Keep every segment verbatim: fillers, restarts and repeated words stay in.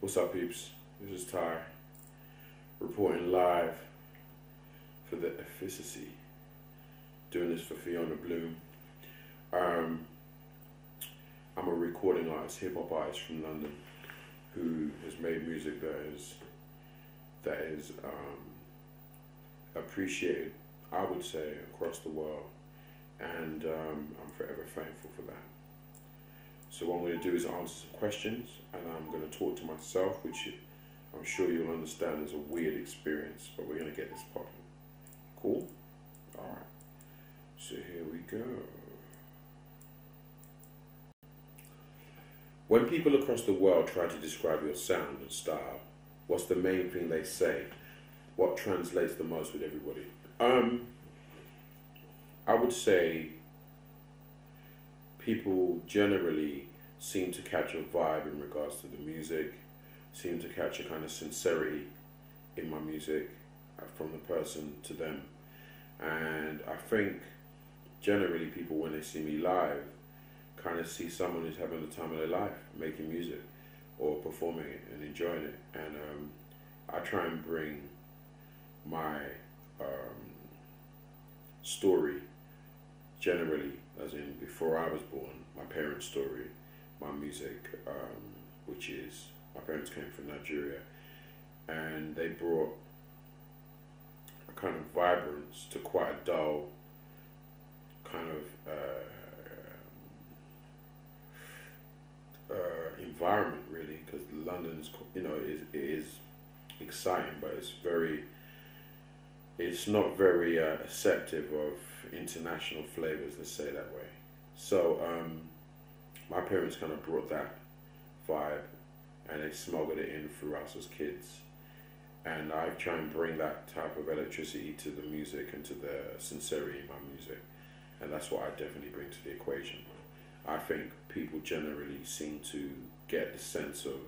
What's up, peeps? This is Ty, reporting live for the Efficacy. Doing this for Fiona Bloom. Um, I'm a recording artist, hip hop artist from London, who has made music that is that is um, appreciated, I would say, across the world, and um, I'm forever thankful for that. So what I'm going to do is answer some questions, and I'm going to talk to myself, which I'm sure you'll understand is a weird experience, but we're going to get this popping. Cool? Alright. So here we go. When people across the world try to describe your sound and style, what's the main thing they say? What translates the most with everybody? Um, I would say people generally seem to catch a vibe in regards to the music, seem to catch a kind of sincerity in my music from the person to them. And I think generally people, when they see me live, kind of see someone who's having the time of their life making music or performing it and enjoying it. And um, I try and bring my um, story generally, as in before I was born, my parents' story, my music, um, which is, my parents came from Nigeria, and they brought a kind of vibrance to quite a dull kind of uh, uh, environment, really, because London is, you know, it is, it is exciting, but it's very, it's not very uh, receptive of international flavors, let's say that way. So um, my parents kind of brought that vibe and they smuggled it in through us as kids, and I try and bring that type of electricity to the music and to the sincerity in my music, and that's what I definitely bring to the equation. I think people generally seem to get the sense of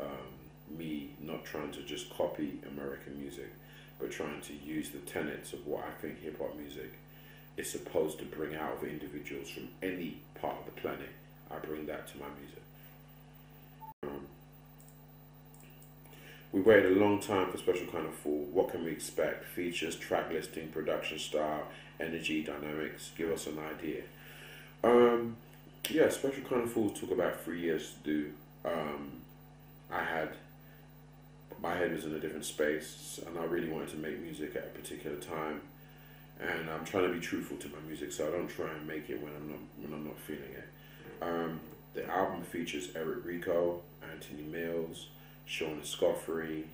um, me not trying to just copy American music, but trying to use the tenets of what I think hip hop music is supposed to bring out of individuals from any part of the planet. I bring that to my music. Um, we waited a long time for Special Kind of Fool. What can we expect? Features, track listing, production style, energy, dynamics. Give us an idea. Um, yeah, Special Kind of Fool took about three years to do. Um, I had, my head was in a different space, and I really wanted to make music at a particular time. And I'm trying to be truthful to my music, so I don't try and make it when I'm not when I'm not feeling it. Um, the album features Eric Rico, Anthony Mills, Sean Escoffery,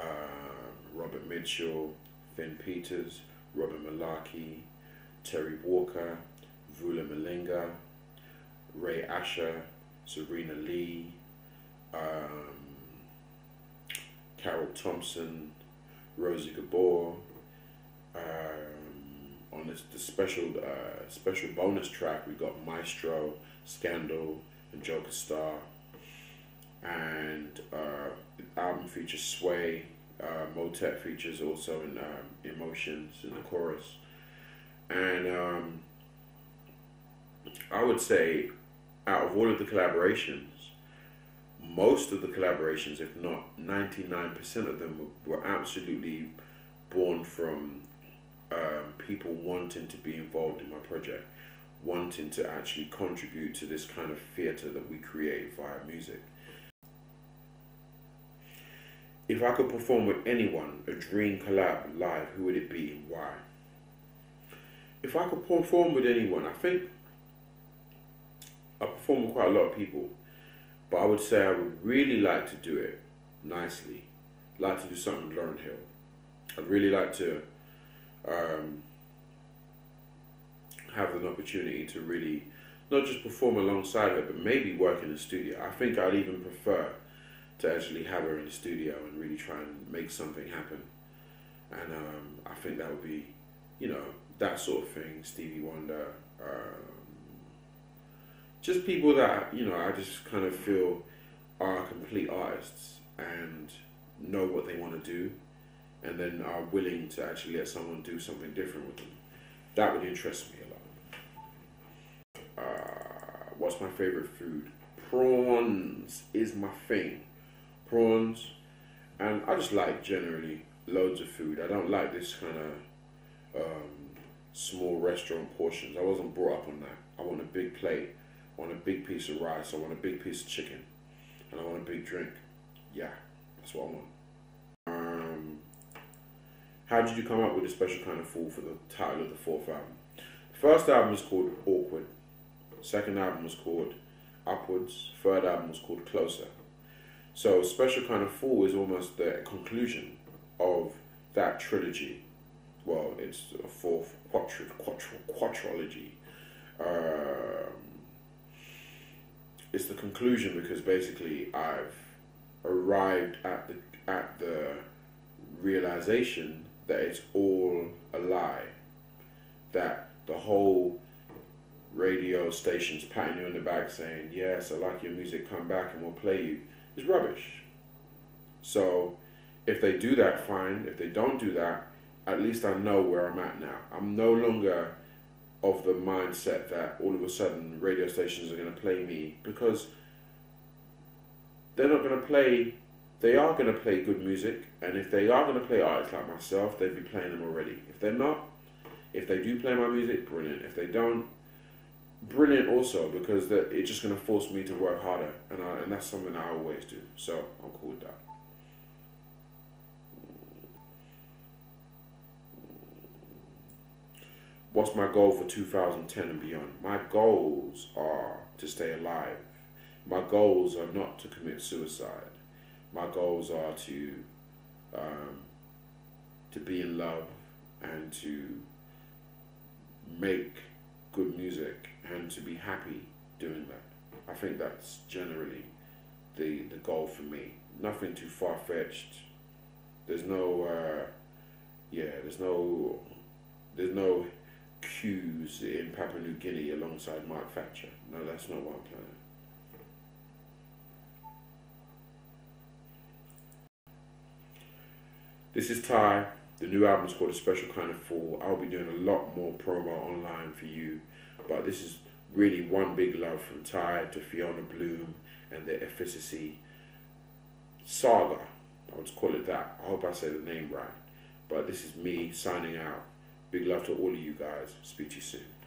uh, Robert Mitchell, Finn Peters, Robert Malarkey, Terry Walker, Vula Malinga, Ray Asher, Sabrina Lee, um, Carol Thompson, Rosie Gabor. Um, on this, the special uh, special bonus track, we got Maestro, Scandal, and Joker Star. And uh, the album features Sway, uh, Motet features also in um, Emotions in the chorus. And um, I would say, out of all of the collaborations, most of the collaborations, if not ninety-nine percent of them, were, were absolutely born from Um, people wanting to be involved in my project, wanting to actually contribute to this kind of theatre that we create via music. If I could perform with anyone a dream collab live, who would it be and why? If I could perform with anyone, I think I perform with quite a lot of people, but I would say I would really like to do it nicely. I'd like to do something with Lauryn Hill. I'd really like to Um, have an opportunity to really not just perform alongside her, but maybe work in the studio. I think I'd even prefer to actually have her in the studio and really try and make something happen. And um, I think that would be, you know, that sort of thing. Stevie Wonder, um, just people that, you know, I just kind of feel are complete artists and know what they want to do, and then are willing to actually let someone do something different with them. That would interest me a lot. Uh, what's my favorite food? Prawns is my thing. prawns, and I just like generally loads of food. I don't like this kind of um, small restaurant portions. I wasn't brought up on that. I want a big plate, I want a big piece of rice, I want a big piece of chicken, and I want a big drink. Yeah, that's what I want. Um, how did you come up with a special kind of fool for the title of the fourth album? The first album was called Awkward. The second album was called Upwards. The third album was called Closer. So Special Kind of Fool is almost the conclusion of that trilogy. Well, it's a fourth quadri quadri quadrilogy. Um, it's the conclusion because basically I've arrived at the at the realization that it's all a lie, that the whole radio station's patting you on the back saying, yes, I like your music, come back and we'll play you, is rubbish. So if they do that, fine. If they don't do that, at least I know where I'm at now. I'm no longer of the mindset that all of a sudden radio stations are going to play me, because they're not going to play, they are going to play good music, and if they are going to play artists like myself, they'd be playing them already. If they're not, if they do play my music, brilliant. If they don't, brilliant also, because it's just going to force me to work harder, and, I, and that's something I always do, so I'm cool with that. What's my goal for two thousand ten and beyond? My goals are to stay alive. My goals are not to commit suicide. My goals are to um, to be in love and to make good music and to be happy doing that. I think that's generally the the goal for me. Nothing too far-fetched. There's no uh, yeah. There's no there's no cues in Papua New Guinea alongside Mark Thatcher. No, that's not what I'm planning. This is Ty. The new album is called A Special Kind of Fool. I'll be doing a lot more promo online for you, but this is really one big love from Ty to Fiona Bloom and the Efficacy saga. I'll just call it that. I hope I say the name right. But this is me signing out. Big love to all of you guys. Speak to you soon.